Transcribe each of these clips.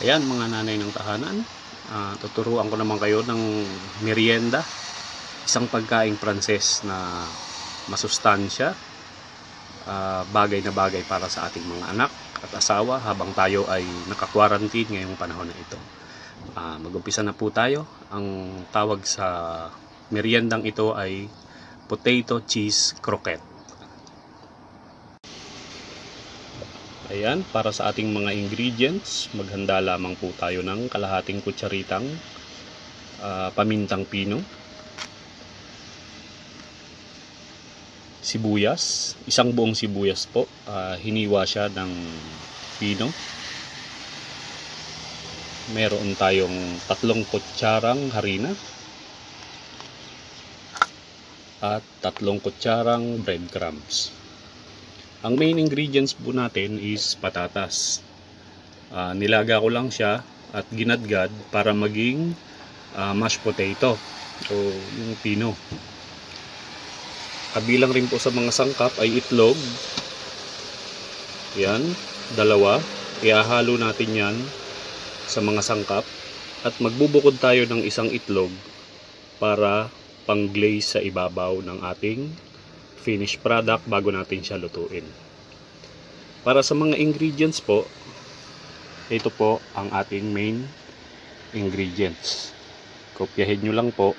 Ayan mga nanay ng tahanan, tuturuan ko naman kayo ng merienda, isang pagkaing Pranses na masustansya, bagay na bagay para sa ating mga anak at asawa habang tayo ay naka-quarantine ngayong panahon na ito. Mag-umpisa na po tayo. Ang tawag sa meriendang ito ay potato cheese croquette. Ayan, para sa ating mga ingredients, maghanda lamang po tayo ng kalahating kutsaritang pamintang pino, sibuyas, isang buong sibuyas po, hiniwa siya ng pino. Meron tayong 3 kutsarang harina at 3 kutsarang breadcrumbs. Ang main ingredients po natin is patatas. Nilaga ko lang siya at ginadgad para maging mashed potato o yung pino. Kabilang rin po sa mga sangkap ay itlog. Yan, 2. Ihahalo natin yan sa mga sangkap at magbubukod tayo ng isang itlog para pang-glaze sa ibabaw ng ating finished product bago natin siya lutuin. Para sa mga ingredients po, ito po ang ating main ingredients. Kopyahin nyo lang po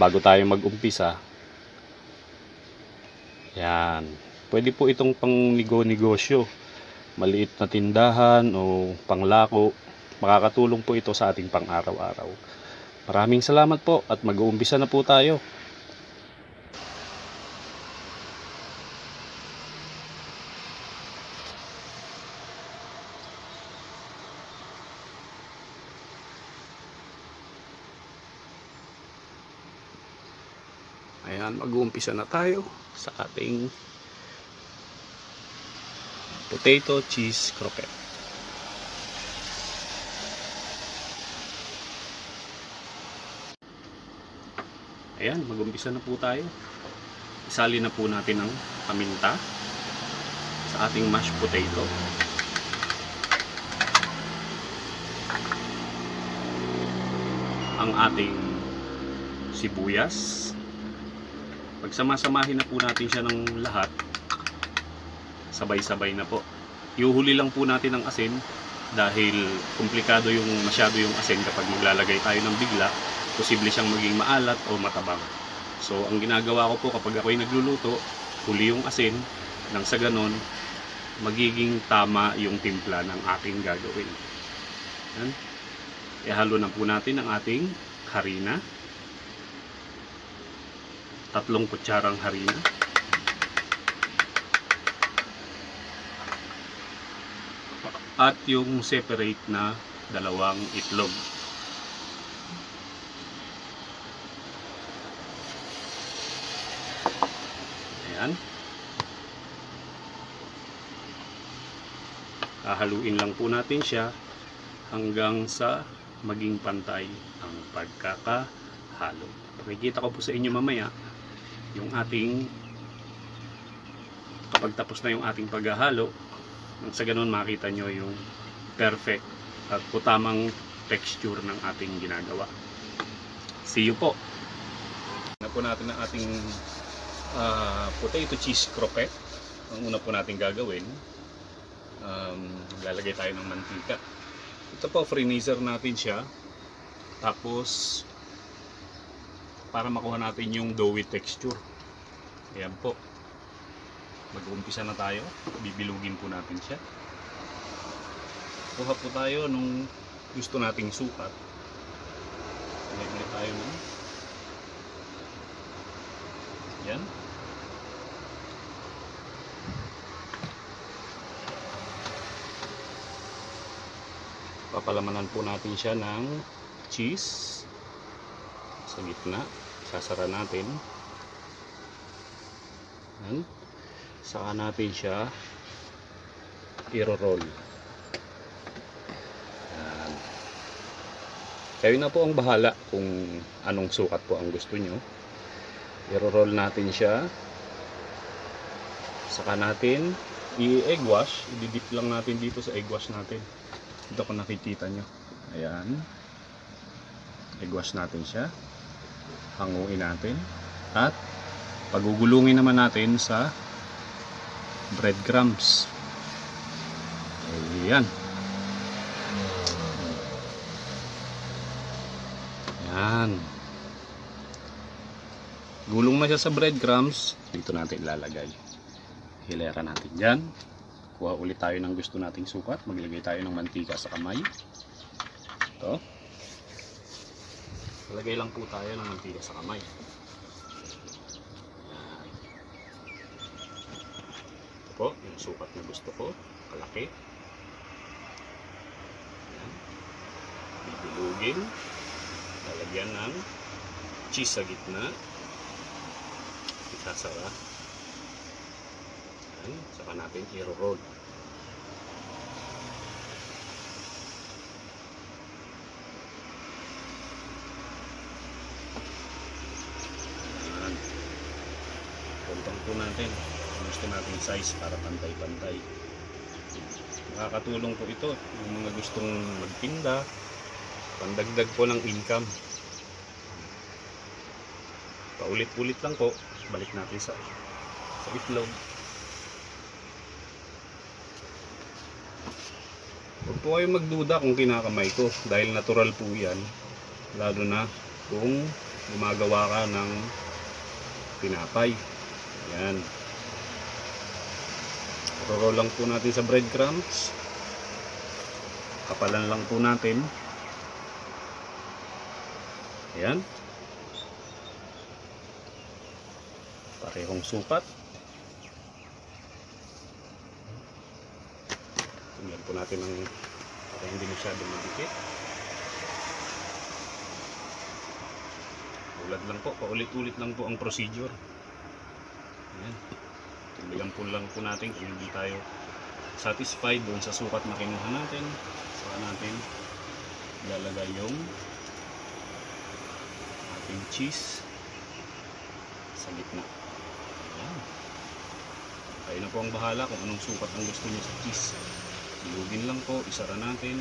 bago tayo mag-umpisa. Yan. Pwede po itong pang negosyo, maliit na tindahan o panglako. Makakatulong po ito sa ating pang-araw-araw. Maraming salamat po at mag-uumpisa na po tayo. Ayan, mag-uumpisa na tayo sa ating potato cheese croquette. Ayan, mag-uumpisa na po tayo. Isali na po natin ang paminta sa ating mashed potato. Ang ating sibuyas. Pagsamasamahin na po natin siya ng lahat, sabay-sabay na po. Iuhuli lang po natin ang asin dahil komplikado yung masyado yung asin kapag maglalagay tayo ng bigla, posible siyang maging maalat o matabang. So ang ginagawa ko po kapag ako'y nagluluto, huli yung asin, nang sa ganon, magiging tama yung timpla ng aking gagawin. Yan. Ihalo na po natin ang ating harina. 3 kutsarang harina. At yung separate na 2 itlog. Ayan. Hahaluin lang po natin siya hanggang sa maging pantay ang pagkakahalo. Pakikita ko po sa inyo mamaya yung ating kapag tapos na yung ating paghahalo, sa ganun makita nyo yung perfect at tamang texture ng ating ginagawa. See you po. Una po natin ang ating potato cheese croquette. Ang una po natin gagawin, lalagay tayo ng mantika. Ito po, freezer natin siya, tapos para makuha natin yung doughy texture. Ayan po. Mag-uumpisa na tayo. Bibilugin po natin siya. Kuha po tayo nung gusto nating sukat. Ilagay tayo nung. Ayan. Papalamanan po natin siya ng cheese. Sa gitna, sasara natin. Ayan. Saka natin siya i-roll. Ayan. Kayo na po ang bahala kung anong sukat po ang gusto nyo. I-roll natin siya. Saka natin i-egg wash. I-dip lang natin dito sa egg wash natin. Ito kung nakikita nyo. Ayan. Igwas natin siya. Hanguin natin. At pagugulungin naman natin sa breadcrumbs. Ayan. Ayan. Gulong na siya sa breadcrumbs. Dito natin ilalagay. Hilera natin dyan. Kuha ulit tayo ng gusto nating sukat. Maglagay tayo ng mantika sa kamay. Ito. Lagay lang po tayo ng mantika sa kamay. Ito po, yung sukat na gusto ko. Kalaki. Bibulugin. Lalagyan ng cheese sa gitna. Sasara. Ayan, saka natin i-roll. Ayan. Puntang po natin. Gusto natin size para pantay-pantay. Makakatulong po ito. Yung mga gustong magtinda, pandagdag po ng income. Paulit-ulit lang po. Balik natin sa itlog. Huwag po kayo magduda kung kinakamay ko dahil natural po yan, lalo na kung gumagawa ka ng tinapay. Ayan, roro lang po natin sa breadcrumbs, kapalan lang po natin. Ayan, parehong sukat. Tingnan po natin ang para hindi masyadong madikit. Ulit lang po, paulit-ulit lang po ang procedure. Ayan. Tingnan po lang po natin kung hindi tayo satisfied doon sa sukat na kinuha natin. Saka natin ilalagay yung ating cheese sa gitna. Kayo na po ang bahala kung anong sukat ang gusto niyo sa cheese. Ilugin lang po, isara natin.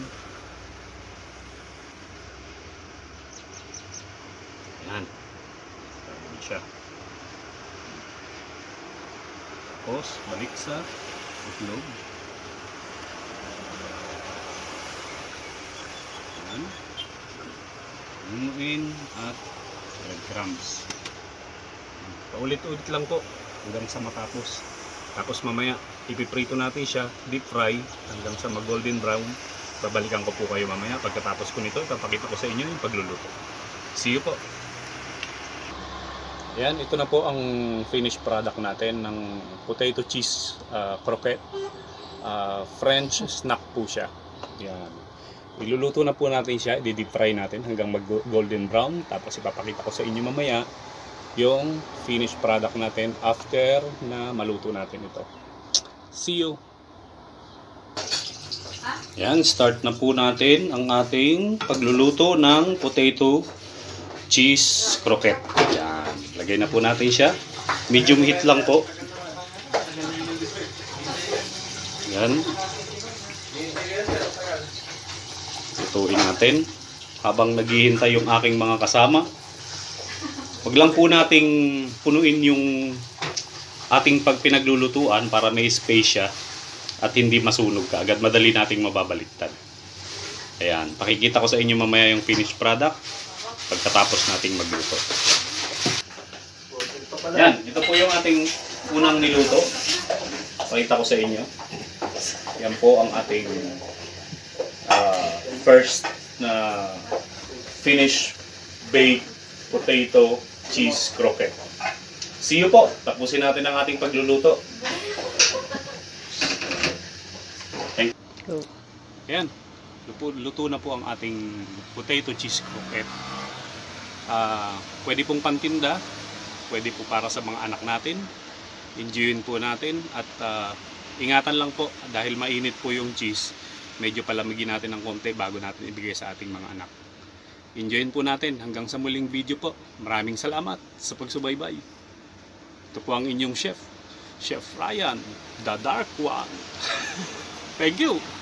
Ayan. Ayan siya. Tapos, balik sa itlog. Ayan. Lumuin at breadcrumbs. Paulit-ulit lang po hanggang sa matapos. Tapos mamaya ipiprito natin siya, deep fry hanggang sa mag golden brown. Babalikan ko po kayo mamaya pagkatapos ko nito. Ipapakita ko sa inyo yung pagluluto. See you po. Yan, ito na po ang finished product natin ng potato cheese croquette. French snack po siya. Yan. Iluluto na po natin siya, i-deep fry natin hanggang mag golden brown. Tapos ipapakita ko sa inyo mamaya yung finished product natin after na maluto natin ito. See you! Yan, start na po natin ang ating pagluluto ng potato cheese croquette. Yan, lagay na po natin siya. Medium heat lang po. Yan. Lutuin natin habang naghihintay yung aking mga kasama. Huwag lang po nating punuin yung ating pagpinaglulutuan para may space siya at hindi masunog ka agad. Madali nating mababaliktad. Ayan, pakikita ko sa inyo mamaya yung finished product pagkatapos nating magluto. Ayan, ito po yung ating unang niluto. Pakita ko sa inyo. Yan po ang ating first na finished baked potato cheese croquette. See you po. Tapusin natin ang ating pagluluto. Thank you. Ayan. Luto na po ang ating potato cheese croquette. Pwede pong pantinda. Pwede po para sa mga anak natin. Enjoyin po natin. At ingatan lang po dahil mainit po yung cheese. Medyo palamigin natin ng konti bago natin ibigay sa ating mga anak. Enjoyin po natin hanggang sa muling video po. Maraming salamat sa pagsubaybay. Ito po ang inyong chef, Chef Ryan, the Dark One. Thank you!